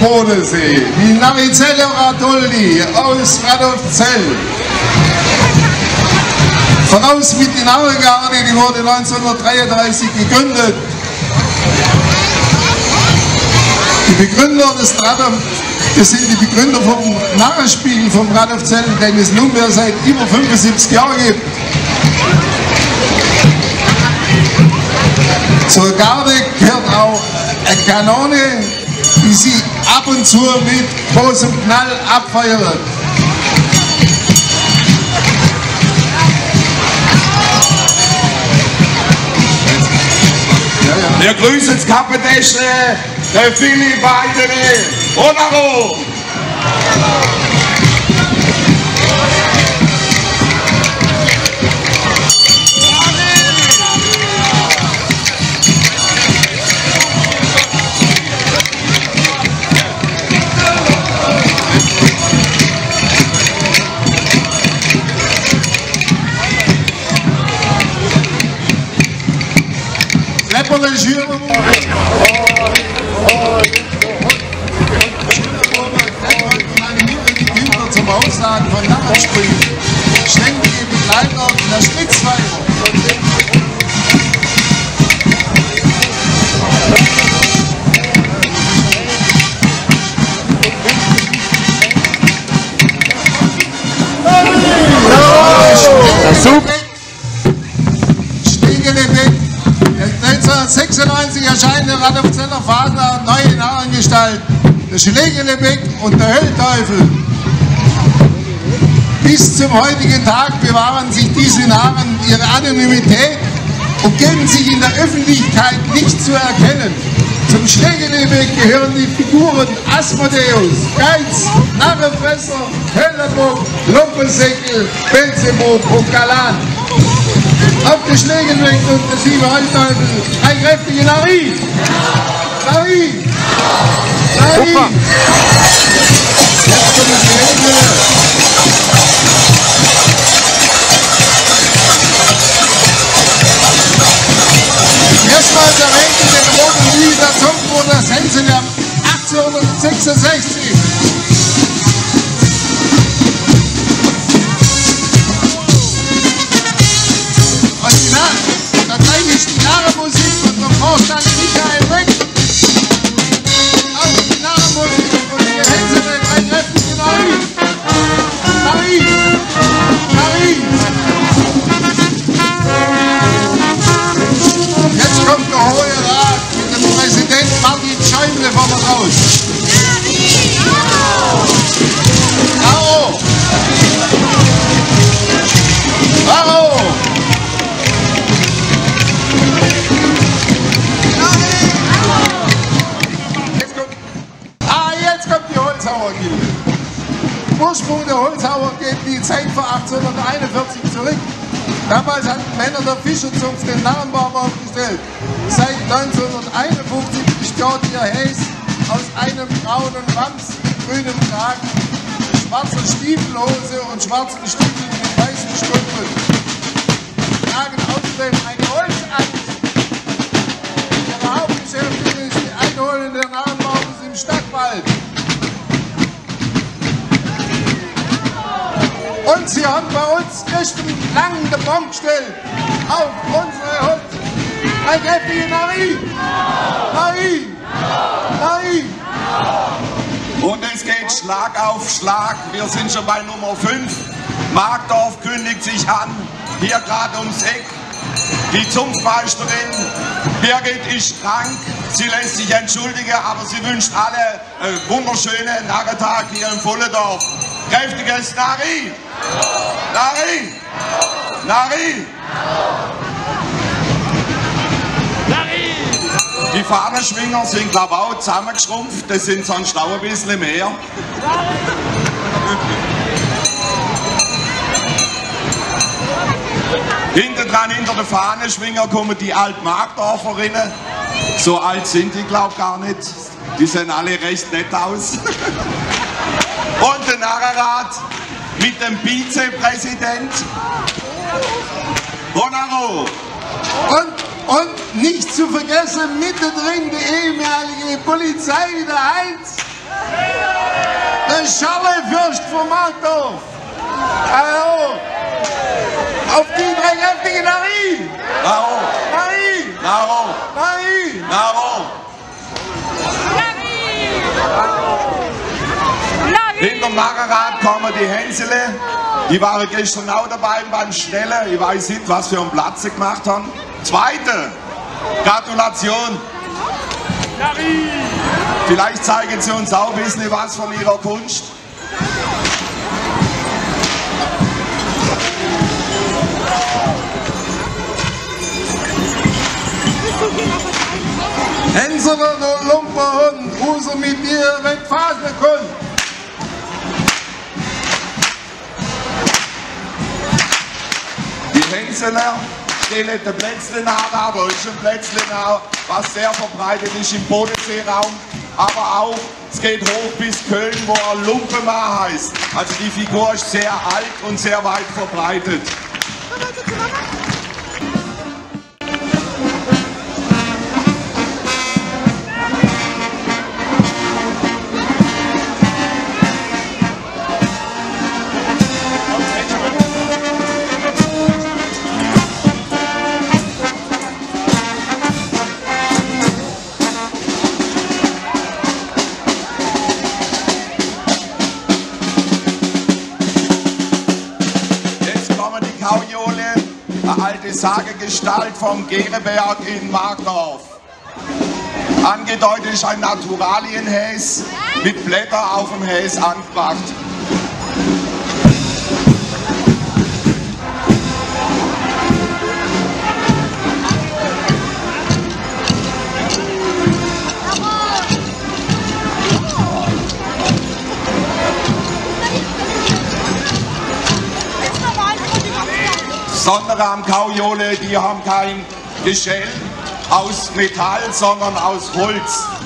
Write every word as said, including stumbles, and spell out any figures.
Bodensee, die Narrenzeller Ratoldi aus Radolfzell. Voraus mit den Narrengarde, die wurde neunzehnhundertdreiunddreißig gegründet. Die Begründer des Radolf, das sind die Begründer vom Narrenspiel vom Radolfzell, den es nunmehr seit über fünfundsiebzig Jahren gibt. Zur Garde gehört auch eine Kanone, die sie ab und zu mit großem Knall abfeuert. Wir ja, ja. grüßen das Kappendäschle, der Philipp Weidere und Aro. Apologia. das bringt. Schlenken die Begleiter auf der Spitze weiter. Schlägelebeck, der neunzehnhundertsechsundneunzig erscheinende Radolfzeller Fasner, neue Narrengestalt, der Schlägelebeck und der Höllteufel. Bis zum heutigen Tag bewahren sich diese Narren ihre Anonymität und geben sich in der Öffentlichkeit nicht zu erkennen. Zum Schlägelebeck gehören die Figuren Asmodeus, Geiz, Narrenfresser, Höllebock, Lumpelsäckl, Belzebock und Galan. Auf der Schlägelebeck und der sieben Holzteufel ein kräftiger Narri! Narri! Narri! Jetzt kommt das Schlägelebeck. Erstmals erwähnt in den roten Lied der Zunft wurde das Hänsele achtzehnhundertsechsundsechzig. Und die Narren, da zeige ich die Narrenmusik und vom Vorstand Michael Beck. Auch die Narrenmusik und die Hänsele drei Kräften Narri. Narri. Narri. Kommt der Hohe Rat mit dem Präsident Martin Schäuble vor uns raus. Karo! Karo! Jetzt kommt, ah, jetzt kommt die Holzhauer-Gilde. Ursprung der Holzhauer geht in die Zeit vor achtzehnhunderteinundvierzig zurück. Damals hatten Männer der Fischerzunft den Narrenbaum aufgestellt. Seit neunzehnhunderteinundfünfzig besteht ihr Häs aus einem braunen Wams mit grünem Kragen, schwarzer Stiefelhose und schwarzen Stiefeln mit weißen Strümpfen. Tragen außerdem eine Holzachse. Ihre Hauptbeschäftigung ist die Einholung der Narrenbaums im Stadtwald. Und sie haben bei uns gestern lang den Baum gestellt auf unsere Holz. Ein kräftiger Narri! Narri! Narri! Und es geht Schlag auf Schlag. Wir sind schon bei Nummer fünf. Markdorf kündigt sich an. Hier gerade ums Eck. Die Zunftmeisterin Birgit ist krank. Sie lässt sich entschuldigen, aber sie wünscht alle einen wunderschönen Narrentag hier im Pfullendorf. Kräftiges Narri! Narri! Narri! Narri! Die Fahnenschwinger sind, glaube ich, auch zusammengeschrumpft. Das sind sonst auch ein bisschen mehr. Hinten dran, hinter den Fahnenschwinger, kommen die Altmarkdorferinnen. So alt sind die, glaube ich, gar nicht. Die sehen alle recht nett aus. Und der Narrenrat mit dem Vizepräsident Bonaro. Und, und nicht zu vergessen, mittendrin die ehemalige Polizei wieder Heinz. Der Scharlefürst von Markdorf. Hallo. Auf die drei kräftigen Narri. Naro. Narri. Naro. Narri. Naro. Hinterm Narrenrat kommen die Hänsele, die waren gestern auch dabei beim Schnellen, ich weiß nicht, was für einen Platz sie gemacht haben. Zweite, Gratulation! Vielleicht zeigen sie uns auch ein bisschen was von ihrer Kunst. Hänseler, der Lumperhund, User mit dir, wenn Fasner kommt. Hänseler stellen den Plätzchen an, der ist ein Plätzchen an, was sehr verbreitet ist im Bodenseeraum, aber auch, es geht hoch bis Köln, wo er Lumpenmann heißt. Also die Figur ist sehr alt und sehr weit verbreitet. Sagegestalt vom Gehrenberg in Markdorf. Angedeutet ist ein Naturalienhäs mit Blätter auf dem Häs angebracht. Sondern am Kaujohle, die haben kein Gestell aus Metall, sondern aus Holz.